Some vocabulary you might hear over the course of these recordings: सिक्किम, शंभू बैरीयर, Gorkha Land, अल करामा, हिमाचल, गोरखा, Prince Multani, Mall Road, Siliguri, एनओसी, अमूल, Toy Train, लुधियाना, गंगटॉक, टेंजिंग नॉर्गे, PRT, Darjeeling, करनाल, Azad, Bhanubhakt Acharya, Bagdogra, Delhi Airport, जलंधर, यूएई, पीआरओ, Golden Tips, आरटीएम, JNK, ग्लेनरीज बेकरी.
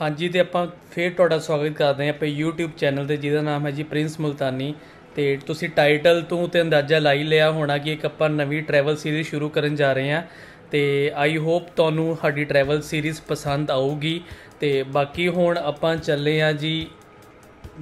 हाँ जी तो आप फिर तुहाडा स्वागत करते हैं अपने यूट्यूब चैनल पर जिसका नाम है जी प्रिंस मुल्तानी। तो तुसीं टाइटल तो अंदाज़ा लाई लिया होना कि एक आपां नवी ट्रैवल सीरीज़ शुरू करन जा रहे हैं। तो आई होप तुहानूं साडी ट्रैवल सीरीज़ पसंद आऊगी। तो बाकी हुण आपां चले हाँ जी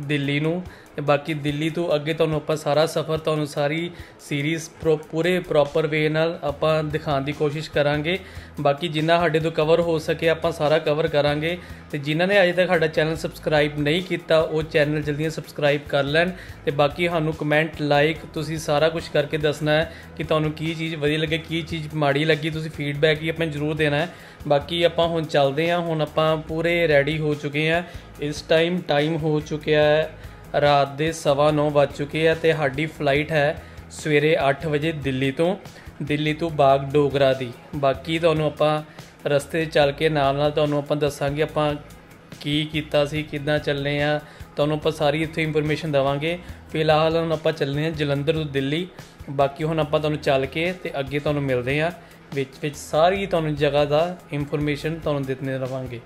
दिल्ली नूं, बाकी दिल्ली तो अगे तुहानूं आपां सारा सफ़र तुहानूं सारी सीरीज़ पूरे प्रॉपर वे नाल आपां दिखाने की कोशिश करांगे। बाकी जिन्ना साडे तो कवर हो सके आपां सारा कवर करांगे। तो जिन्हां ने अजे तक साडा चैनल सबसक्राइब नहीं किया वो चैनल जल्दी सबसक्राइब कर लैन। ते बाकी सानूं कमेंट लाइक तुसीं सारा कुछ करके दसना है कि तुहानूं की चीज़ वधिया लगे की चीज़ माड़ी लगी, तुसीं फीडबैक ही अपने जरूर देना है। बाकी आपां हुण चलदे हां, हुण आपां पूरे रेडी हो चुके हैं। इस टाइम हो चुका है रात दे 9:15 बज चुके हैं। तो साडी फ्लाइट है सवेरे 8 बजे दिल्ली तो बागडोगरा दी। बाकी तुहानूं आपां रस्ते चल के नाल तुहानूं आपां दस्सांगे आपां की कीता सी, किद्दां चलने आ, तुहानूं आपां सारी इत्थे इंफॉर्मेशन देवांगे। फिलहाल हुण आपां चलने हैं जलंधर तो दिल्ली। बाकी हुण आपां तुहानूं चल के ते अगे तुहानूं मिलदे आ, विच विच सारी तुहानूं जगह दा इंफॉर्मेशन तुहानूं दिंदे रहांगे।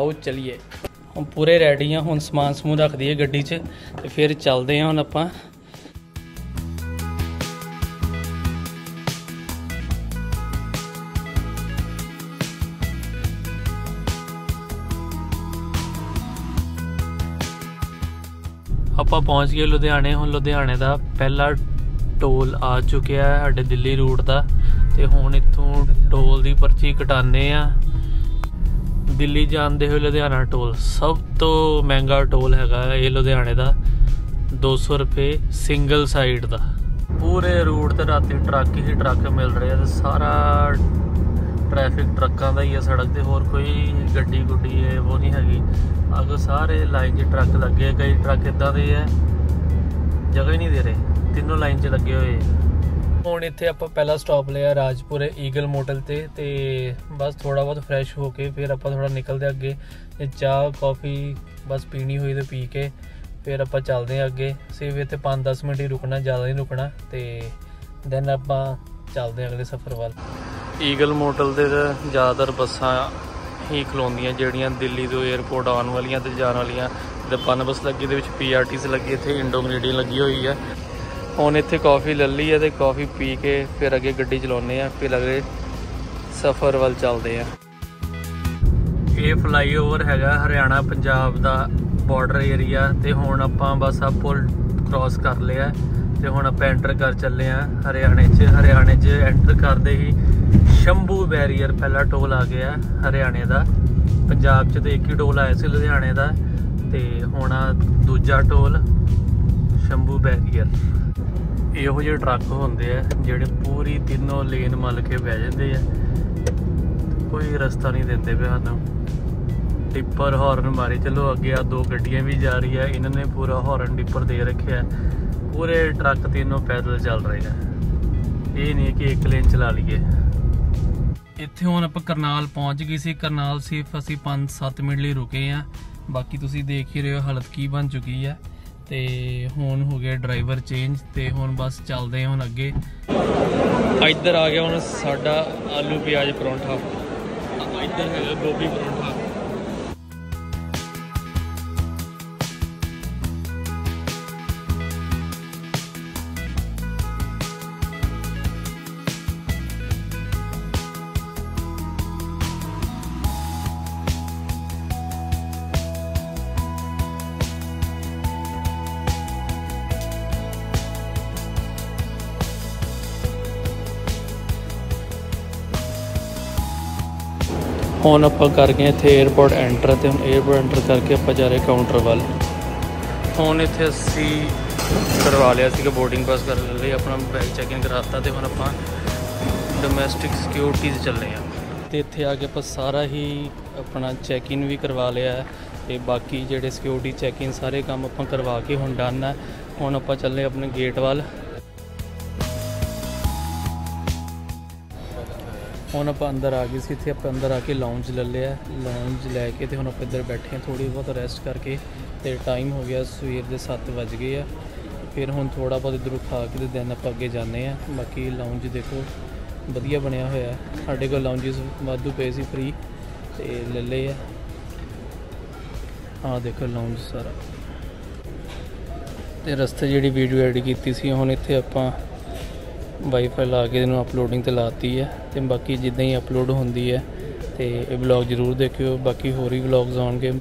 आओ चलिए, हम पूरे रेडी हैं। हम समान समूह रख दिए गड्डी च ते फिर चलते हैं। हम आपां पहुँच गए लुधियाने। हम लुधियाने का पहला टोल आ चुका है साढ़े दिल्ली रूट का। तो हम इतों टोल की पर्ची कटाने आ। दिल्ली जाते हुए लुधियाना टोल सब तो महंगा टोल है ये लुधियाने का, 200 रुपये सिंगल साइड का। पूरे रूट तो रात ट्रक ही ट्रक मिल रहे हैं। सारा ट्रैफिक ट्रकों का ही है सड़क से, होर कोई गड्डी गुड्डी है वो नहीं हैगी। अगर सारे लाइन च ट्रक लगे, कई ट्रक इदा के है जगह ही नहीं दे रहे, तीनों लाइन च लगे हुए। ਹੁਣ ਇੱਥੇ ਆਪਾਂ ਪਹਿਲਾ ਸਟਾਪ ਲਿਆ ਰਾਜਪੁਰ ਈਗਲ ਮੋਟਲ ਤੇ। ਤੇ ਬਸ ਥੋੜਾ ਬਹੁਤ ਫਰੈਸ਼ ਹੋ ਕੇ ਫਿਰ ਆਪਾਂ ਥੋੜਾ ਨਿਕਲਦੇ ਅੱਗੇ। ਤੇ ਚਾਹ ਕਾਫੀ ਬਸ ਪੀਣੀ ਹੋਈ ਤੇ ਪੀ ਕੇ ਫਿਰ ਆਪਾਂ ਚੱਲਦੇ ਆ ਅੱਗੇ। ਸਿਰਫ ਇੱਥੇ 5-10 ਮਿੰਟ ਹੀ ਰੁਕਣਾ, ਜ਼ਿਆਦਾ ਨਹੀਂ ਰੁਕਣਾ। ਤੇ ਦੈਨ ਆਪਾਂ ਚੱਲਦੇ ਅਗਲੇ ਸਫ਼ਰ ਵੱਲ। ਈਗਲ ਮੋਟਲ ਤੇ ਜ਼ਿਆਦਾਤਰ ਬੱਸਾਂ ਹੀ ਖਲੋਂਦੀਆਂ ਜਿਹੜੀਆਂ ਦਿੱਲੀ ਤੋਂ ਏਅਰਪੋਰਟ ਆਉਣ ਵਾਲੀਆਂ ਤੇ ਜਾਣ ਵਾਲੀਆਂ। ਤੇ ਪਨ ਬੱਸ ਲੱਗੀ, ਦੇ ਵਿੱਚ PRTs ਲੱਗੀ, ਇੱਥੇ ਇੰਡੋ ਕੈਨੇਡੀਅਨ ਲੱਗੀ ਹੋਈ ਹੈ। हम इतने कॉफ़ी ले ली है तो कॉफ़ी पी के फिर अगे गड्डी चलाने, फिर अगले सफ़र वाल चलते हैं। ये फ्लाईओवर है हरियाणा पंजाब का बॉर्डर एरिया। तो हुण आपां बस आ पुल क्रॉस कर लिया। तो हुण आपां एंटर कर चले हैं हरियाणे च एंटर करते ही शंभू बैरीयर पहला टोल आ गया हरियाणे का। पंजाब च तो एक ही टोल आया सी लुधियाने का। तो हुण दूजा टोल शंभू बैरीयर। ਇਹੋ ਜਿਹੇ ਟਰੱਕ ਹੁੰਦੇ ਆ ਜਿਹੜੇ ਪੂਰੀ ਤਿੰਨੋਂ ਲੇਨ ਮਲ ਕੇ ਬਹਿ ਜਾਂਦੇ ਆ, ਕੋਈ ਰਸਤਾ ਨਹੀਂ ਦਿੰਦੇ ਪਏ ਸਾਨੂੰ। ਡਿੱਪਰ ਹਾਰਨ ਮਾਰੀ ਚਲੋ, ਅੱਗੇ ਆ ਦੋ ਗੱਡੀਆਂ ਵੀ ਜਾ ਰਹੀ ਆ, ਇਹਨਾਂ ਨੇ ਪੂਰਾ ਹਾਰਨ ਡਿੱਪਰ ਦੇ ਰੱਖਿਆ। ਪੂਰੇ ਟਰੱਕ ਤਿੰਨੋਂ ਪੈਦਲ ਚੱਲ ਰਹੇ ਆ, ਇਹ ਨਹੀਂ ਕਿ ਇੱਕ ਲੇਨ ਚਲਾ ਲਈਏ। ਇੱਥੇ ਹੁਣ ਆਪਾਂ ਕਰਨਾਲ ਪਹੁੰਚ ਗਏ ਸੀ। ਕਰਨਾਲ ਸਿਰਫ ਅਸੀਂ 5-7 ਮਿੰਟ ਲਈ ਰੁਕੇ ਆ। ਬਾਕੀ ਤੁਸੀਂ ਦੇਖ ਹੀ ਰਹੇ ਹੋ ਹਾਲਤ ਕੀ ਬਣ ਚੁੱਕੀ ਆ। तो हुण हो गया ड्राइवर चेंज। तो हुण बस चलते हैं हुण अगे। इधर आ गया हुण साडा आलू प्याज परौंठा, इधर है गोभी परौंठा। ਹੁਣ ਆਪਾਂ ਕਰ ਗਏ ਇੱਥੇ ਏਅਰਪੋਰਟ ਐਂਟਰ। ਤੇ ਹੁਣ ਏਅਰਪੋਰਟ ਐਂਟਰ ਕਰਕੇ ਆਪਾਂ ਜਾ ਰਹੇ ਕਾਊਂਟਰ ਵੱਲ। ਹੁਣ ਇੱਥੇ ਅਸੀਂ ਕਰਵਾ ਲਿਆ ਸੀਗਾ ਬੋਰਡਿੰਗ ਪਾਸ ਕਰ ਲਈ, ਆਪਣਾ ਬੈਗ ਚੈੱਕ ਇਨ ਕਰਾਤਾ। ਤੇ ਹੁਣ ਆਪਾਂ ਡੋਮੈਸਟਿਕ ਸਿਕਿਉਰਿਟੀ 'ਚ ਚੱਲੇ ਆ। ਤੇ ਇੱਥੇ ਆ ਕੇ ਆਪਾਂ ਸਾਰਾ ਹੀ ਆਪਣਾ ਚੈੱਕ ਇਨ ਵੀ ਕਰਵਾ ਲਿਆ। ਤੇ ਬਾਕੀ ਜਿਹੜੇ ਸਿਕਿਉਰਿਟੀ ਚੈੱਕ ਇਨ ਸਾਰੇ ਕੰਮ ਆਪਾਂ ਕਰਵਾ ਕੇ ਹੁਣ ਡਨ ਆ। ਹੁਣ ਆਪਾਂ ਚੱਲੇ ਆਪਣੇ ਗੇਟ ਵੱਲ। ਹੁਣ ਆਪਾਂ ਅੰਦਰ ਆ ਗਏ ਸੀ। ਇੱਥੇ ਆਪਾਂ ਅੰਦਰ ਆ ਕੇ ਲਾਉਂਜ ਲੈ ਲਿਆ। ਲਾਉਂਜ ਲੈ ਕੇ ਤੇ ਹੁਣ ਆਪਾਂ ਇੱਧਰ ਬੈਠੇ ਹਾਂ ਥੋੜ੍ਹੀ ਬਹੁਤ ਰੈਸਟ ਕਰਕੇ। ਤੇ ਟਾਈਮ ਹੋ ਗਿਆ ਸਵੇਰ ਦੇ 7 ਵੱਜ ਗਏ ਆ। ਫਿਰ ਹੁਣ ਥੋੜ੍ਹਾ ਬਹੁਤ ਇੱਧਰੋਂ ਖਾ ਕੇ ਤੇ ਦਿਨ ਆਪਾਂ ਅੱਗੇ ਜਾਂਦੇ ਹਾਂ। ਬਾਕੀ ਲਾਉਂਜ ਦੇਖੋ ਵਧੀਆ ਬਣਿਆ ਹੋਇਆ। ਸਾਡੇ ਕੋਲ ਲਾਉਂਜਸ ਵਾਧੂ ਪਏ ਸੀ ਫ੍ਰੀ, ਤੇ ਲੈ ਲਏ ਆ। आ देखो लाउंज सारा। तो रस्ते जी वीडियो एड की सी हुण इत्थे आपां वाईफाई ला के इन्हूं अपलोडिंग तो लाती है। तो बाकी जिदा ही अपलोड होंदी है तो ये ब्लॉग जरूर देखियो, बाकी होर ही ब्लॉग्स आउणगे।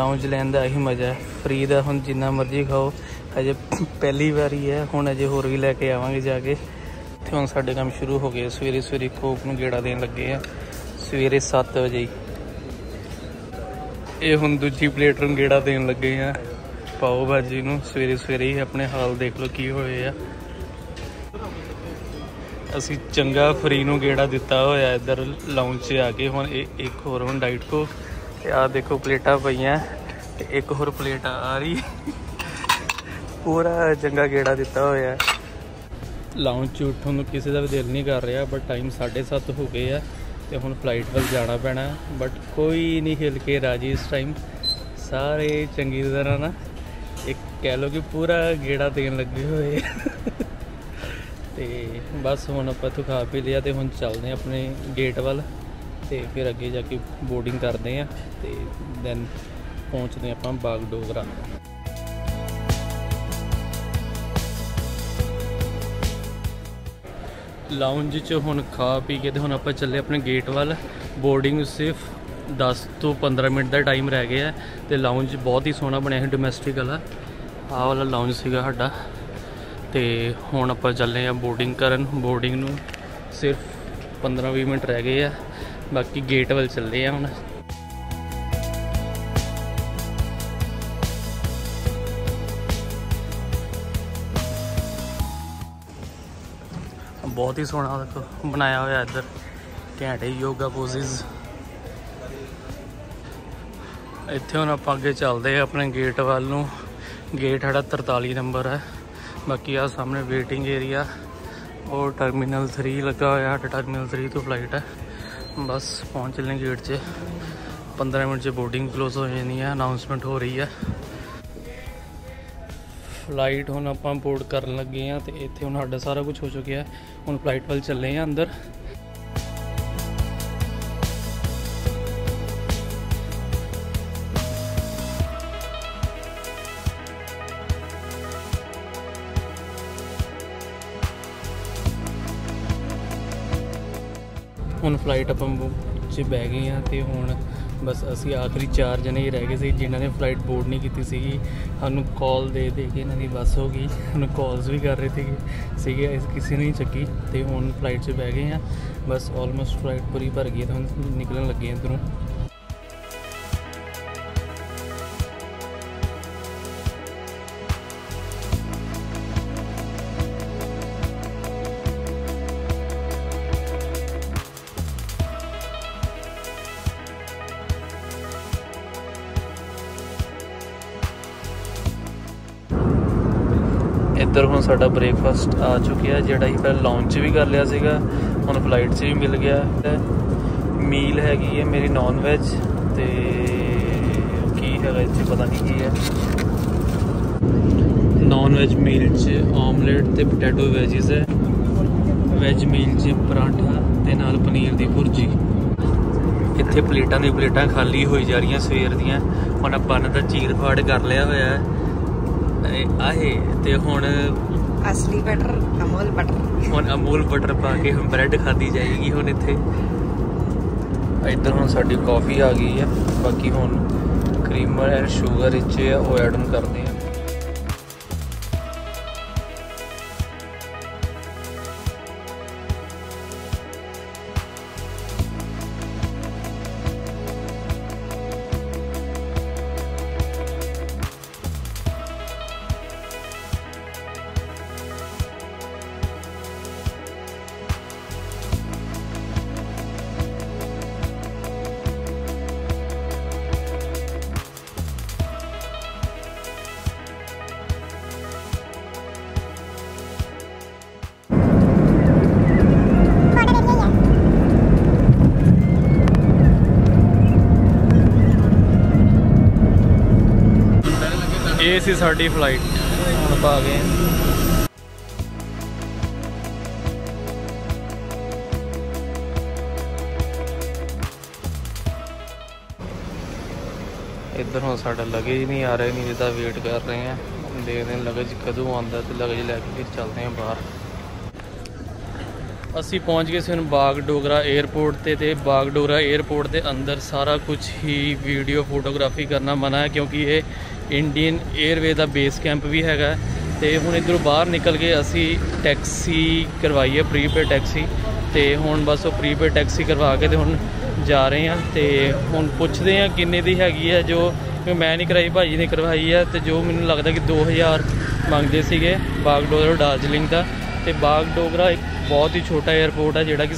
लाउंज लैन का यही मज़ा है, फ्री का हुण जिन्ना मर्जी खाओ। अजे पहली बारी है, हुण अजे होर भी लैके आवांगे जाके। तो हुण साडे काम शुरू हो गए, सवेरे सवेरे कोक नूं गेड़ा देण लगे हैं, सवेरे 7 बजे ही। ये हुण दूजी प्लेट नूं गेड़ा देण लगे हैं पाओ भाजी नूं, सवेरे सवेरे ही। अपने हाल देख लो की होए आ। असी चंगा फ्री नूं गेड़ा दिता होया इधर लाउंज च आके। हुण एक होर हुण डाइट को आ देखो प्लेटा पईयां, एक होर प्लेट आ रही। पूरा चंगा गेड़ा दिता होया। लाउंज च उठण नूं किसी का भी दिल नहीं कर रहा, बट टाइम 7:30 हो गए है तो हुण फ्लाइट वल जाना पैना। बट कोई नहीं हिल के राजी इस टाइम, सारे चंगी तरह ना एक कह लो कि पूरा गेड़ा देन लगे हुए। तो बस हुण आपां तो खा पी लिया तो हुण चलते हैं अपने गेट वाल, तो फिर अगे जाके बोर्डिंग करते हैं, तो दैन पहुँचते हैं आपां बागडोगरा। लाउंज च हुण खा पी के तो हुण आपां चले अपने गेट वाल। बोर्डिंग सिर्फ 10 तो 15 मिनट का टाइम रह गया है। तो लाउंज बहुत ही सोहना बनया है, डोमैसटिक वाला आह वाला लाउंज सीगा साडा। तो हुण आपां चले हैं बोर्डिंग करन। बोर्डिंग नूं सिर्फ 15-20 मिनट रह गए हैं, बाकी गेट वाल चले हैं हुण। बहुत ही सोहना बनाया होया इधर, घैंट योगा पोजिज। इत्थे हुण आपां अगे चलते हैं अपने गेट वाल नूं। गेट साडा 43 नंबर है। बाकी आ सामने वेटिंग एरिया और टर्मिनल 3 लगा हुआ है। टर्मिनल 3 तो फ्लाइट है। बस पहुँच चलें गेट से, 15 मिनट से बोर्डिंग क्लोज हो जानी है, अनाउंसमेंट हो रही है। फ्लाइट हुण आपां बोर्ड कर लगे हैं। तो इत्थे हुण साडा सारा कुछ हो चुका है, हुण फ्लाइट वाल चले हैं अंदर। हुण फ्लाइट अपन च बह गए हैं। तो हुण बस असी आखिरी 4 जने ही रह गए थे जिन्होंने फ्लाइट बोर्ड नहीं की सी। सानू कॉल दे के इन्हों की बस हो गई, सानू कॉल्स भी कर रहे थे किसी ने ही चुकी। तो हुण फ्लाइट च बह गए हैं, बस ऑलमोस्ट फ्लाइट पूरी भर गई है। तो हुण निकलन लगे हैं इधरों। इधर हुण साडा ब्रेकफास्ट आ चुका है, जिहड़ा ही पहले लाउंज भी कर लिया सीगा, हुण फ्लाइट से भी मिल गया है। मील हैगी है मेरी नॉन वैज, तो की है इत्थे पता नहीं की है। नॉन वैज मील च ऑमलेट तो पोटैटो वैजिज है। वैज मील च पराठा ते नाल पनीर की भुर्जी। इत्थे प्लेटां दी प्लेटां खाली होई जा रही सवेर दियां। हुण आपां ने तां चीर फाड़ कर लिया होया है आहे। तो हुण असली बटर अमूल बटर, हुण अमूल बटर पा के हम ब्रैड खाधी जाएगी। हुण इत्थे इधर हुण साडी कॉफ़ी आ गई है। बाकी हुण क्रीमर एंड शुगर इच्चे वो ऐड ऑन करते हैं। ये सी साडी फ्लाइट, हम आ गए हैं। इधरों साढ़ा लगेज नहीं आ रहा, नहीं जिदा वेट कर रहे हैं, देखते हैं लगेज कदों आता तो लगेज लैके फिर चलते हैं बाहर। असी पहुँच गए सन बागडोगरा एयरपोर्ट ते बागडोगरा एयरपोर्ट के अंदर सारा कुछ ही वीडियो फोटोग्राफी करना मना है क्योंकि ये इंडियन एयरवे का बेस कैंप भी हैगा। तो हूँ इधरों बाहर निकल के असी टैक्सी करवाई है प्रीपेड टैक्सी, तो हूँ बस वो प्रीपेड टैक्सी करवा के तो हूँ जा रहे हैं। तो हूँ पुछते हैं किन्ने दी हैगी है, जो मैं नहीं करवाई भाजी ने करवाई है, तो जो मैंने लगता कि 2000 मांगते थे बागडोगरा दार्जिलिंग का। तो बागडोगरा एक बहुत ही छोटा एयरपोर्ट है जोड़ा कि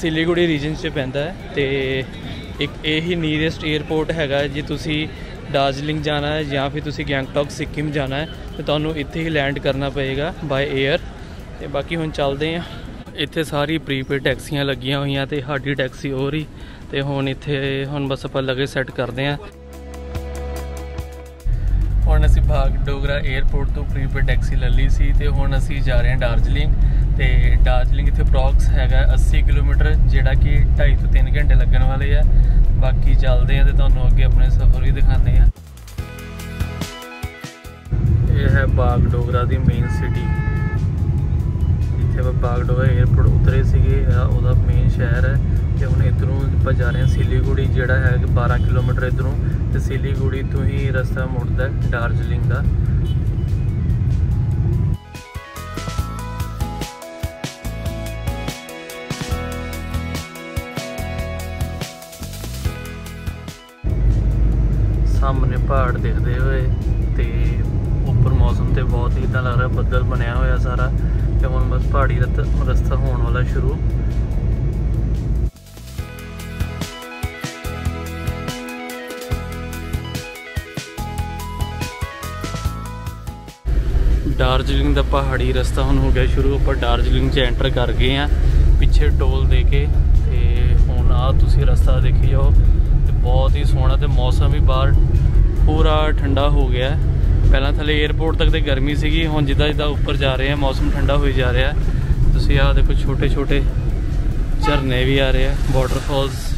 सिलीगुड़ी रीजन से पैंदा है। तो एक यही नीयरेस्ट एयरपोर्ट हैगा, जी तुसी दार्जिलिंग जाना है या फिर तुसी गैंगटॉक सिक्किम जाना है तो तुहानू इत्थे ही लैंड करना पएगा बाय एयर। तो बाकी हुण चलदे आं। इत्थे सारी प्रीपेड टैक्सियां लगियां होईयां ते साडी टैक्सी हो रही, तो हुण इत्थे हुण बस आपां लगेज सैट करदे आं। हुण असीं बागडोगरा एयरपोर्ट तो प्रीपेड टैक्सी ले लई सी ते हुण असीं जा रहे हां दार्जिलिंग। तो दार्जिलिंग इत्थे अप्रॉक्स हैगा 80 किलोमीटर जिहड़ा कि 2.5 से 3 घंटे लगन वाले है। बाकी चलते हैं तो तुहानू अगे अपने सफ़र भी दिखाते हैं। यह है बागडोगरा की मेन सिटी, जिथे बागडोगरा एयरपोर्ट उतरे थे वह मेन शहर है। तो हम इधरों आप जा रहे हैं सिलीगुड़ी जोड़ा है कि 12 किलोमीटर इधरों, तो सिलीगुड़ी तो ही रास्ता मुड़ता है दार्जिलिंग का। सामने पहाड़ दिखते हुए तो उपर मौसम तो बहुत ही इदा लग रहा बदल बनया होया सारा। तो हम बस पहाड़ी रास्ता होने वाला शुरू। दार्जिलिंग का पहाड़ी रास्ता हम हो गया शुरू, आप दार्जिलिंग से एंटर कर गए हैं पिछे टोल दे के। हूँ आसी रास्ता देखी जाओ, बहुत ही सोहना तो मौसम भी बाहर पूरा ठंडा हो गया। पहला थले एयरपोर्ट तक तो गर्मी सी, हुण जिदा जिदा उपर जा रहे हैं मौसम ठंडा हो जा रहा है। तुसीं आ देखो छोटे छोटे झरने भी आ रहे हैं, वाटरफॉल्स।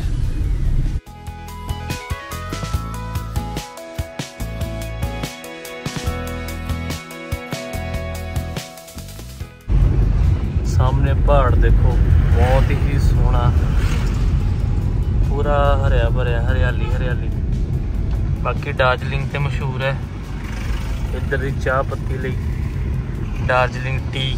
सामने पहाड़ देखो, बहुत ही सोहना पूरा हरिया भरिया, हरियाली हरियाली। बाकी दार्जिलिंग तो मशहूर है इधर की चाह पत्ती लई, दार्जिलिंग टी।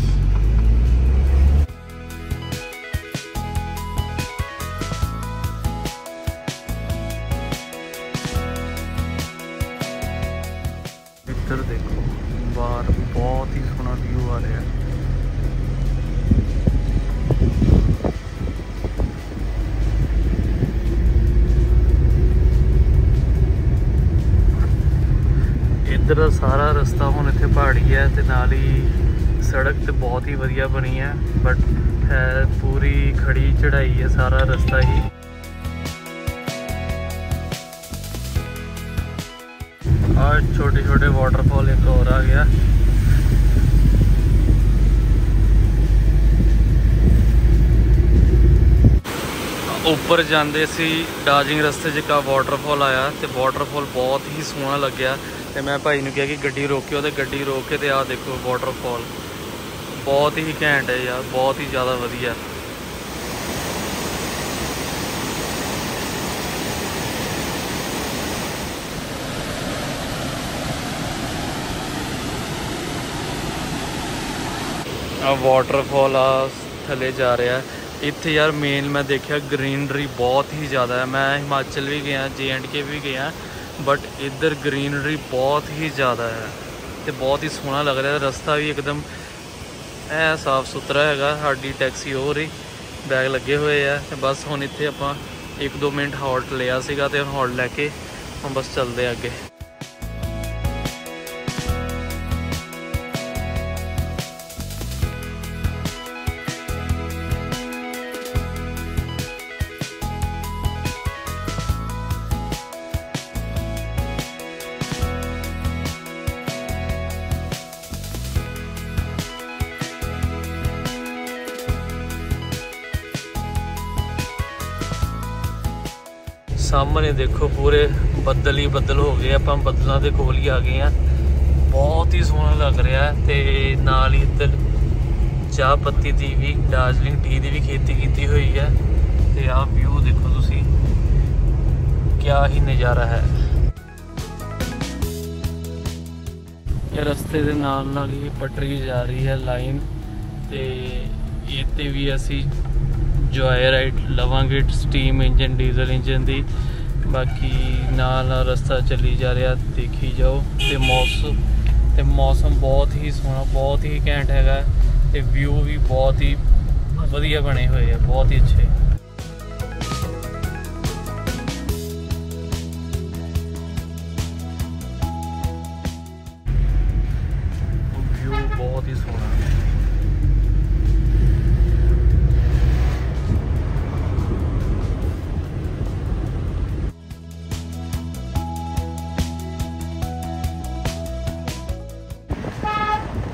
इधर देखो बाहर बहुत ही सोहना व्यू आ रहा है। इधर का सारा रास्ता हम इतने पहाड़ी है, तो नाल ही सड़क तो बहुत ही वधिया बनी है, बट है पूरी खड़ी चढ़ाई है सारा रास्ता ही। और छोटे छोटे वाटरफॉल एक और आ गया। ऊपर जाते सी दार्जिलिंग रस्ते च का वाटरफॉल आया, तो वाटरफॉल बहुत ही सोहना लग्या। तो मैं भाई ने कहा कि गड्डी रोकियो, तो गड्डी रोक के तो आ देखो वाटरफॉल बहुत ही घैंट है यार, बहुत ही ज़्यादा वधिया। वाटरफॉल आ थले जा रहा है। इत्थे यार मेन मैं देखा ग्रीनरी बहुत ही ज़्यादा है। मैं हिमाचल भी गया, JNK भी गया, बट इधर ग्रीनरी बहुत ही ज़्यादा है, तो बहुत ही सोहना लग रहा है। रास्ता भी एकदम ऐ साफ सुथरा हैगा। साडी टैक्सी हो रही, बैग लगे हुए है। तो बस हुण इत्थे आपां 1-2 मिनट हॉल्ट लिया सीगा, ते हॉल्ट लैके हम बस चलदे अगे। सामने देखो पूरे बदल ही बदल हो गए। अपन बदलों के कोल ही आ गए हैं। बहुत ही सोहना लग रहा है। तो नाल ही इधर चाह पत्ती की भी दार्जिलिंग टी की भी खेती की हुई है। तो आप व्यू देखो तुसी, क्या ही नज़ारा है। ये रस्ते के नाल नाल ही पटरी जा रही है लाइन। तो ये भी असी जॉय राइड लवांगे स्टीम इंजन डीजल इंजन की। बाकी नाल नाल रस्ता चली जा रहा, देखी जाओ। तो मौसम बहुत ही सोहना, बहुत ही घैंट है। तो व्यू भी बहुत ही वधिया बने हुए है, बहुत ही अच्छे। व्यू बहुत ही सोहना है।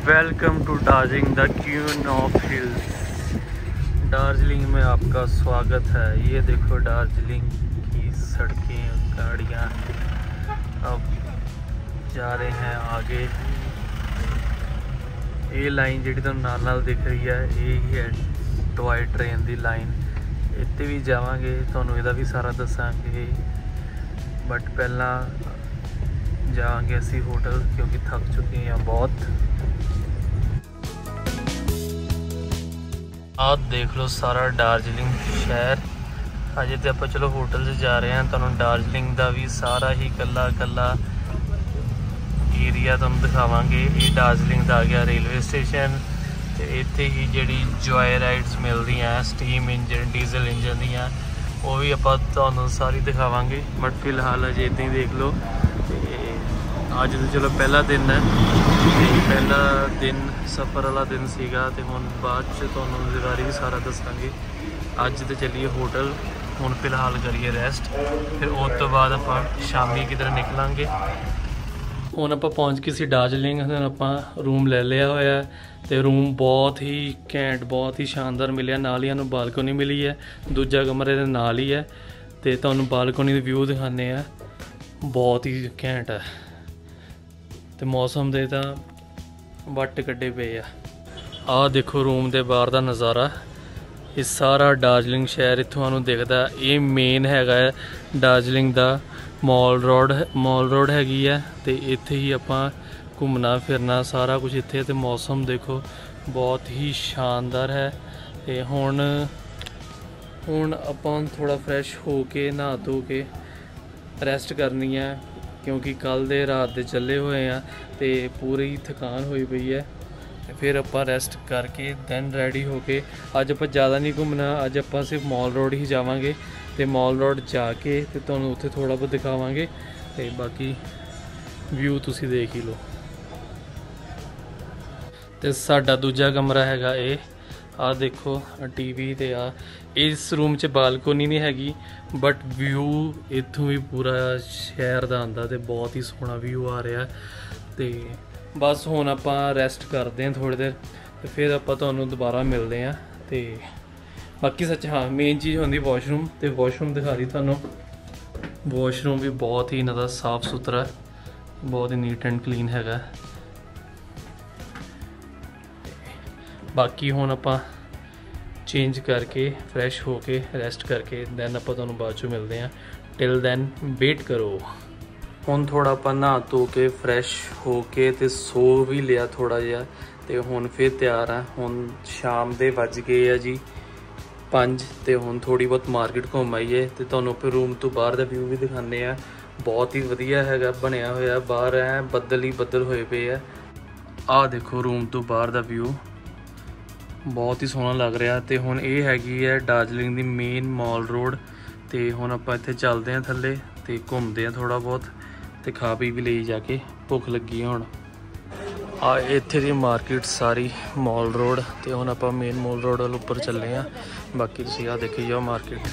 Welcome to Darjeeling the queen of hills. Darjeeling में आपका स्वागत है। ये देखो दार्जिलिंग की सड़कें, गाड़ियाँ। अब जा रहे हैं आगे। ये लाइन जी तुम नाल दिख रही है, ये ही है टॉय ट्रेन की लाइन। इतने भी जावांगे, तुहानू इहदा भी सारा दसांगे। बट पहला जावांगे असी होटल, क्योंकि थक चुके हैं बहुत। आप देख लो सारा दार्जिलिंग शहर। अजे तो आप चलो होटल से जा रहे हैं, तो दार्जिलिंग का भी सारा ही कला कला एरिया तुहानू दिखावांगे। ये दार्जिलिंग का आ गया रेलवे स्टेशन। तो इत्थे ही जिहड़ी जॉय राइड्स मिलती हैं स्टीम इंजन डीजल इंजन दियां, वो भी आपां तुहानू सारी दिखावांगे। बट फिलहाल अजे इदां ही देख लो। अज तो चलो पहला दिन है, पहला दिन सफर वाला दिन सीगा। तो हुण बाद च तुहानू इस बारे भी सारा दसांगे। अज तो चलिए होटल, हुण फिलहाल करिए रेस्ट, फिर उस तो बाद आपां शामी किधर निकलांगे। हुण आपां पहुंच गए सी दार्जिलिंग। हुण आपां रूम ले लिया होया। तो रूम बहुत ही घैंट, बहुत ही शानदार मिलिया। नाल ही सानू बालकोनी मिली है, दूजा कमरे दे नाल ही है। तो तुहानू बालकोनी दा व्यू दिखाने आ, बहुत ही घैंट है। तो मौसम दे तां वट कड्डे पे आ। देखो रूम के बाहर का नज़ारा। ये सारा दार्जिलिंग शहर इत्थों आनू दिखदा। ये मेन हैगा दार्जिलिंग दा मॉल रोड हैगी है। तो इत्थे ही आपां घूमना फिरना सारा कुछ इत्थे। तो मौसम देखो बहुत ही शानदार है। तो हुण आपां थोड़ा फ्रैश हो के नहा धो के रेस्ट करनी है, क्योंकि कल दे रात दे चले हुए हैं। तो पूरी थकान हुई पई है। फिर आपां रेस्ट करके दैन रेडी होके, अज आपां ज़्यादा नहीं घूमना, अज आपां सिर्फ मॉल रोड ही जावांगे। तो मॉल रोड जाके तो तुहानू उत्थे थोड़ा बहुत दिखावांगे। तो बाकी व्यू तुसी देख ही लो। तो साडा दूजा कमरा हैगा। ये आ देखो टीवी। तो आ इस रूम च बालकोनी नहीं हैगी, बट व्यू इत्थों भी पूरा शहर का आंदा। तो बहुत ही सोहना व्यू आ रहा। तो बस हुण आपां रेस्ट करते हैं थोड़ी देर, तो फिर आपां तुहानू दोबारा मिलते हैं। तो बाकी सच हाँ, मेन चीज़ होंदी वॉशरूम। तो वॉशरूम दिखा दी तुहानू। वॉशरूम भी बहुत ही इन्हां दा साफ सुथरा, बहुत ही नीट एंड क्लीन हैगा। बाकी हुण आपां चेंज करके फ्रैश हो के रेस्ट करके दैन आपां तुहानू बाद चों मिलदे आं। टिल दैन वेट करो। हुण थोड़ा आपां नहा धो के फ्रैश हो के तो सो भी लिया थोड़ा जिहा। तो हुण फिर तैयार आ। हुण शाम दे वज गए आ जी 5। तो हुण थोड़ी बहुत मार्केट घूम आईए। तो तुहानू फिर रूम तो बाहर दा व्यू भी दिखाने आ। बहुत ही वधिया हैगा बनिया होया। बाहर ऐ बदल ही बदल होए पए आ। आ देखो रूम तो बाहर दा व्यू बहुत ही सोहना लग रहा। तो हुण ये हैगी है दार्जिलिंग की मेन मॉल रोड। तो हुण आपां इत्थे चलते हैं थल्ले, तो घूमते हैं थोड़ा बहुत, तो खा पी भी ले जाके। भुख लगी है हुण। आ इत्थे दी मार्केट सारी मॉल रोड। तो हुण आपां मेन मॉल रोड वाल उपर चले हाँ। बाकी तुसीं आ देखी जाओ मार्केट।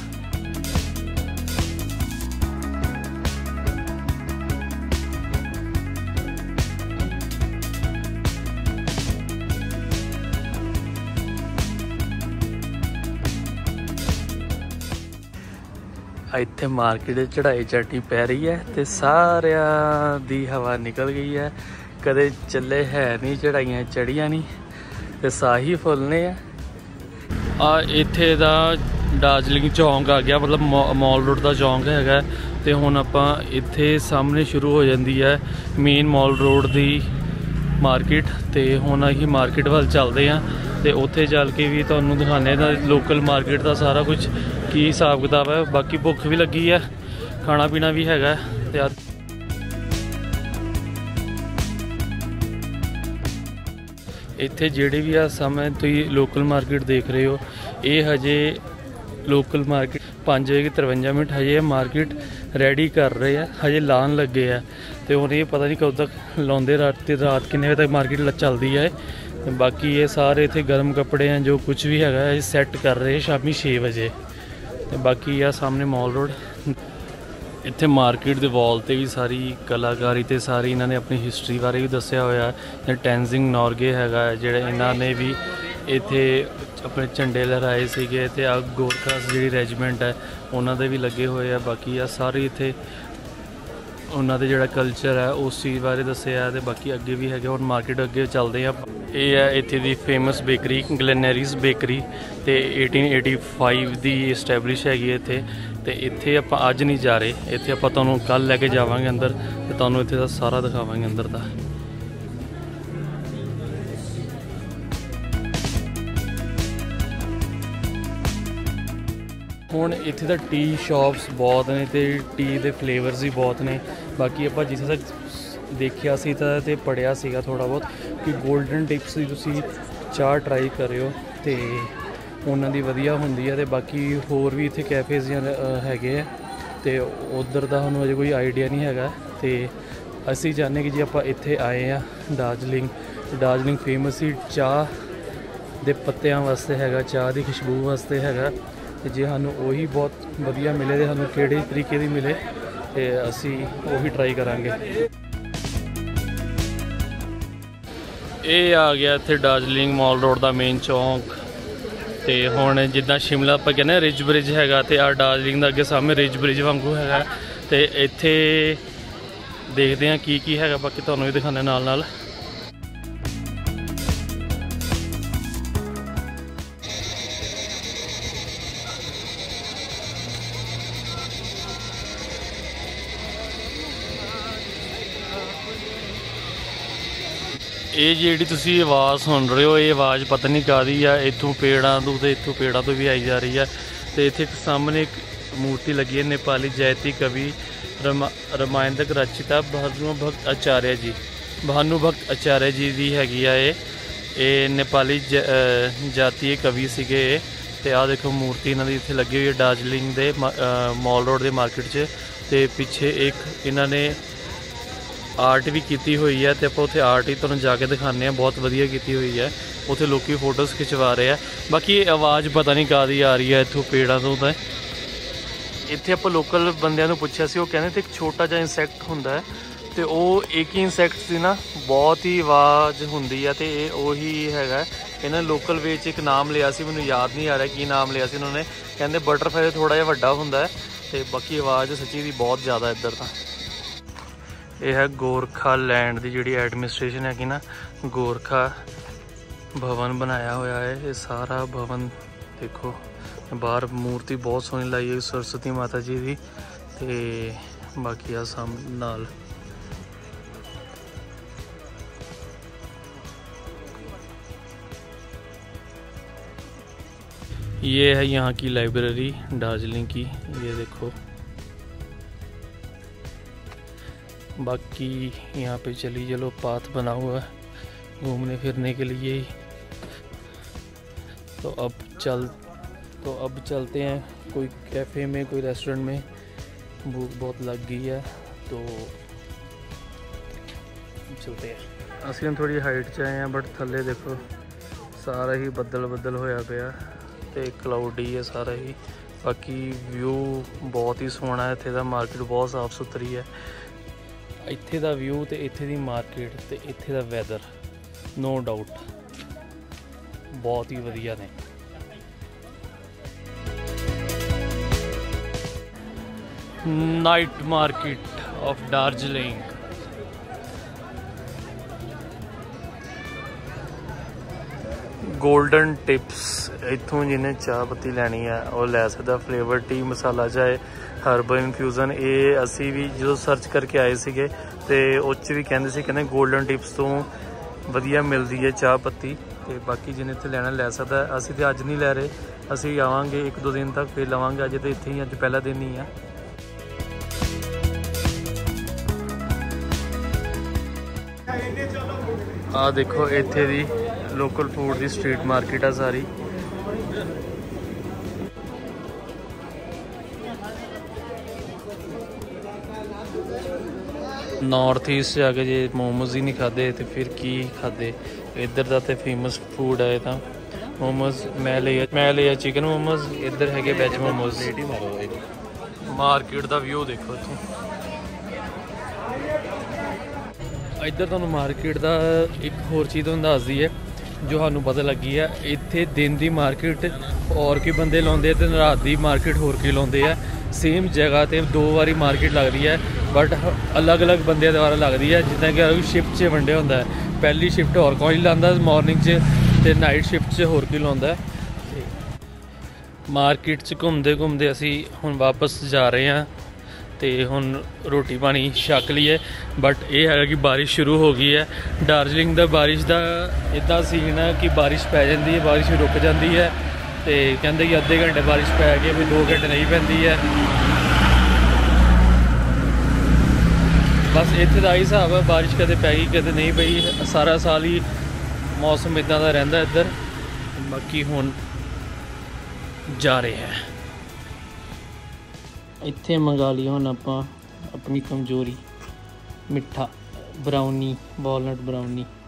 ਇੱਥੇ ਮਾਰਕੀਟ ਦੇ ਚੜਾਈ ਚਾਟੀ ਪੈ ਰਹੀ ਹੈ ਤੇ ਸਾਰਿਆਂ ਦੀ ਹਵਾ ਨਿਕਲ ਗਈ ਹੈ। ਕਦੇ ਚੱਲੇ ਹੈ ਨਹੀਂ, ਚੜਾਈਆਂ ਚੜੀਆਂ ਨਹੀਂ ਤੇ ਸਾਹੀ ਫੁੱਲਨੇ ਆ। ਆ ਇੱਥੇ ਦਾ दार्जिलिंग चौंक आ गया, मतलब मॉल रोड का चौंक है। तो हुण आपां इत्थे सामने शुरू हो जाती है मेन मॉल रोड की मार्केट। तो हुण असीं मार्केट वाल चलते हैं तो उत्थे चल के भी तुहानूं दिखाने लोकल मार्केट का सारा कुछ की हिसाब किताब है। बाकी भुख भी लगी है, खाना पीना भी हैगा। इत्थे जिहड़ी भी आ सामने तुसीं लोकल मार्केट देख रहे हो, ये हजे लोकल मार्केट 5:53 हजे मार्केट रेडी कर रहे हैं, हजे लान लगे है। तो हूँ ये पता नहीं कदों तक लाते, रात कितने बजे तक मार्केट चलती है। बाकी ये सारे इतने गर्म कपड़े हैं, जो कुछ भी है ये सैट कर रहे हैं शामी 6 बजे। तो बाकी आ सामने मॉल रोड, इतने मार्केट के वॉल पर भी सारी कलाकारी तो सारी इन्होंने अपनी हिस्टरी बारे भी दसिया होया। टेंजिंग नॉर्गे है जोड़े इन्होंने भी इतने अपने झंडे लहराए थे। तो आ गोरखा जी रेजीमेंट है उन्होंने भी लगे हुए है। बाकी आ सारे इतने उन्होंने जोड़ा कल्चर है उस चीज़ बारे दसिया है। तो बाकी अगे भी है और मार्केट अगे चलते हैं। ये है इतने की फेमस बेकरी ग्लेनरीज बेकरी, तो 1885 की इस्टैबलिश हैगी इतने। तो इतने आप अज नहीं जा रहे, इतने आप तुम्हें कल लैके जावे अंदर, तो तुम्हें इतने का सारा दिखावे अंदर का। हुण इत्थे तां टी शॉप्स बहुत ने ते टी दे फ्लेवर्स भी बहुत ने। बाकी आपां जिथे तक देखिया सी ते पढ़िया सीगा थोड़ा बहुत कि गोल्डन टिप्स दी तुसीं चाह ट्राई करियो ते उन्हां दी वधिया हुंदी है। ते बाकी होर भी इत्थे कैफेज हैगे है ते उधर दा हुण अजे कोई आइडिया नहीं हैगा। ते असीं जाणने कि जी आपां इत्थे आए आ दार्जिलिंग, दार्जिलिंग फेमस ही चाह दे पत्तियां वास्ते हैगा, चाह दी खुशबू वास्ते हैगा। जे सानूं उही बहुत वधिया मिले तो सानूं किहड़े तरीके दी मिले तो असीं उही ट्राई करांगे। ये आ गया इत्थे दार्जिलिंग मॉल रोड का मेन चौंक। तो हुण जिद्दां शिमला आपां कहने रिज ब्रिज हैगा, तो आ दार्जिलिंग अगे सामने रिज ब्रिज वांगू हैगा। तो इत्थे देखते हैं की हैगा, बाकी तुहानूं भी दिखाने नाल नाल। ये जी तुसी आवाज़ सुन रहे हो, ये आवाज़ पता नहीं कादी है, इतों पेड़ों तो इतों पेड़ों तो भी आई जा रही है। तो इतने सामने एक मूर्ति लगी है नेपाली जयती कवि रामायणक रचिता भानुभक्त आचार्य जी, भानुभक्त आचार्य जी की हैगी है। ये नेपाली जातीय कवि सीगे। तो आ देखो मूर्ति इन्होंने इतने लगी हुई है दार्जिलिंग के मॉल रोड के मार्केट से। तो पिछे एक इन्होंने आर्ट भी की हुई है, तो आप उसे आर्ट ही तुहानूं जाके दिखाने हैं, बहुत वधिया की हुई है। उसे लोग फोटोज़ खिंचवा रहे हैं। बाकी आवाज़ पता नहीं कादी आ रही है इतों पेड़ों तो। इत्थे आप लोकल बंदियां नूं पुछिया सी, वह कहते एक छोटा जा इंसैक्ट हुंदा है, तो वह एक ही इंसैक्ट की ना बहुत ही आवाज़ हुंदी है। तो ये उही हैगा, इन्होंने लोकल वे एक नाम लिया सी, मैनूं याद नहीं आ रहा की नाम लिया सी इन्होंने। कहते बटरफ्लाई थोड़ा जिहा वड्डा हुंदा है। तो बाकी आवाज़ सच्ची दी बहुत ज़्यादा इधर तां। यह है गोरखा लैंड की जी एडमिनिस्ट्रेशन है कि ना, गोरखा भवन बनाया होया है। ये सारा भवन देखो, बाहर मूर्ति बहुत सोहनी लाई है सरस्वती माता जी की। तो बाकी आ सामने नाल ये है यहाँ की लाइब्रेरी दार्जिलिंग की, ये देखो। बाकी यहाँ पे चली चलो पाथ बना हुआ है घूमने फिरने के लिए ही। तो अब चलते हैं कोई कैफ़े में, कोई रेस्टोरेंट में। भूख बहुत लग गई है तो चलते हैं। असली थोड़ी हाइट च आए हैं, बट थले देखो सारा ही बदल बदल होया पिया ते क्लाउडी है सारा ही। बाकी व्यू बहुत ही सोहना है, इत्थे दा मार्केट बहुत साफ सुथरी है। इत्थे दा व्यू तो इत्थे दी मार्केट तो इत्थे दा वैदर नो डाउट बहुत ही वधिया ने। Night market of Darjeeling. Golden tips, इतों जिन्हें चाह पत्ती लैनी है और लै सकता, फ्लेवर टी मसाला चाहे हर्बल इनफ्यूजन। ये असी भी जो सर्च करके आए थे तो उस भी कहें गोल्डन टिप्स तो वधिया मिलती है चाह पत्ती। तो बाकी जिन्हें इतने लैना लै सकता। असी तो अज नहीं लै रहे, असी आवांगे एक दो दिन तक फिर लवांगे। अज तो इतें ही, अज पहला दिन ही है। आ देखो इत्थे दी लोकल फूड दी स्ट्रीट मार्केट आ सारी। नॉर्थ ईस्ट से आके जे मोमोज ही नहीं खादे तो फिर की खादे। इधर दा ते फेमस फूड है तो मोमोज। मैं लिया चिकन मोमोज, इधर है वेज मोमोज। मार्केट का व्यू देखो इत्थे। इधर तुहानू मार्केट का एक होर चीज़ तुहानू दस दी है जो सानू पता लगी है। इत्थे दिन की मार्केट और की बंदे लाउंदे ते रात की मार्केट होर की लाउंदे है। सेम जगह पर दो बारी मार्केट लगती है बट अलग अलग बंदे द्वारा लगती है। जिदा कि शिफ्ट से वंडे होंदा है, पहली शिफ्ट होर कोई लांदा मॉर्निंग से, नाइट शिफ्ट से होर की लाउंदा है। मार्केट च घूमते घूमते असी हुण वापस जा रहे हैं तो हुण रोटी पानी छक लीए। बट यह है कि बारिश शुरू हो गई है दार्जिलिंग दा। बारिश का इदा सीन है कि बारिश पै जाती है, बारिश रुक जाती है तो कहते कि अद्धे घंटे बारिश पै गई, कोई 2 घंटे नहीं पैंदी है। बस इत्थे दा ही हिसाब है, बारिश कदे पै गई कदे नहीं पई, सारा साल ही मौसम इदा का रहिंदा इधर। बाकी हुण जा रहे हैं। इत्थे मंगा लिया हूँ आप अपनी कमजोरी, मिठा ब्राउनी, वॉलनट ब्राउनी।